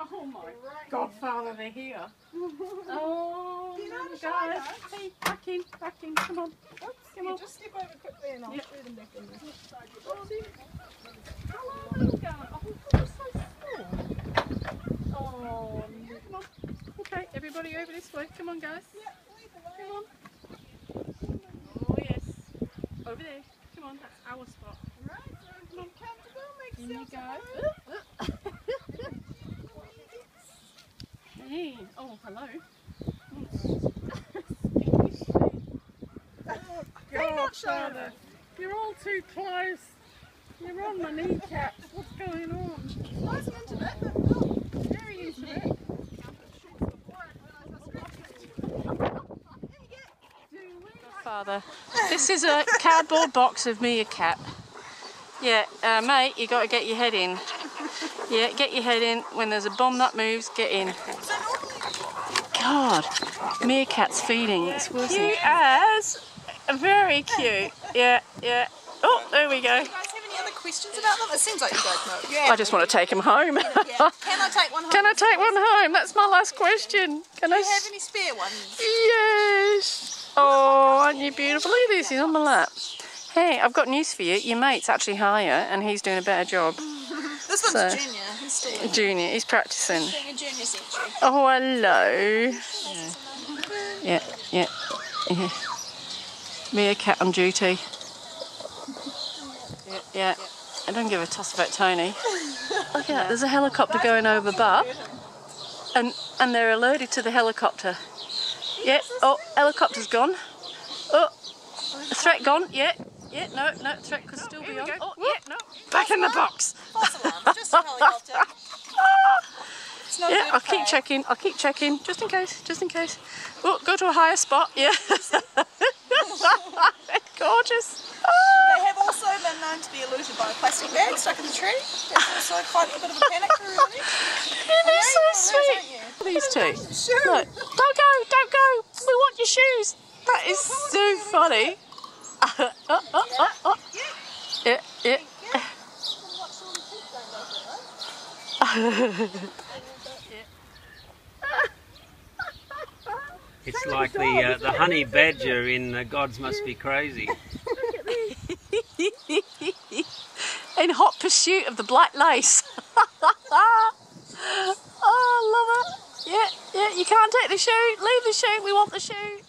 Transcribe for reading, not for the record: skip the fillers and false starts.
Oh my Godfather, they're here. Oh, guys. Hey, back in, come on. Oops, come on. Just skip over quickly and I'll throw them back in there. Oh, how long are they going? Oh, they're so small. Oh, come on. Okay, everybody over this way. Come on, guys. Yeah, lead the way. Come on. Oh, yes. Over there. Come on, that's our spot. Right, so we can come to go make yourself at home. Hey. Oh, hello. Oh, Godfather. You're all too close. You're on my kneecaps. What's going on? Nice internet. Oh, very internet. Godfather. This is a cardboard box of me a cat. Yeah, mate, you got to get your head in. Yeah, get your head in. When there's a bomb that moves, get in. God, meerkat's feeding. It's worse than as. Very cute. Yeah, yeah. Oh, there we go. Do you guys have any other questions about them? It seems like you guys know. Yeah. I just want to take them home. Yeah. Can I take one home? Can I take one home? That's my last question. Can I? Do you have any spare ones? Yes. Oh, aren't you beautiful? Look at this. He's on my lap. Hey, I've got news for you. Your mate's actually higher, and he's doing a better job. This one's a junior. He's still junior. He's practicing. He's doing a junior century. Oh, hello. Yeah, yeah, yeah. Meerkat on duty. Yeah, yeah. I don't give a toss about Tony. Look at that. There's a helicopter going over Bub, and they're alerted to the helicopter. Yeah. Oh, helicopter's gone. Oh. The threat gone, yeah, no, threat could still be on. Oh, yeah, no. Back in the box. False alarm, just a helicopter. Yeah, I'll keep checking, just in case. Oh, go to a higher spot, yeah. Gorgeous. They have also been known to be eluded by a plastic bag stuck in the tree. That's also quite a bit of a panic for everybody. They're so sweet. These two. Look, don't go, we want your shoes. That is so funny. Yeah. It's like the honey badger in The Gods Must Be Crazy. In hot pursuit of the black lace. Oh, I love it. Yeah, you can't take the shoe. Leave the shoe. We want the shoe.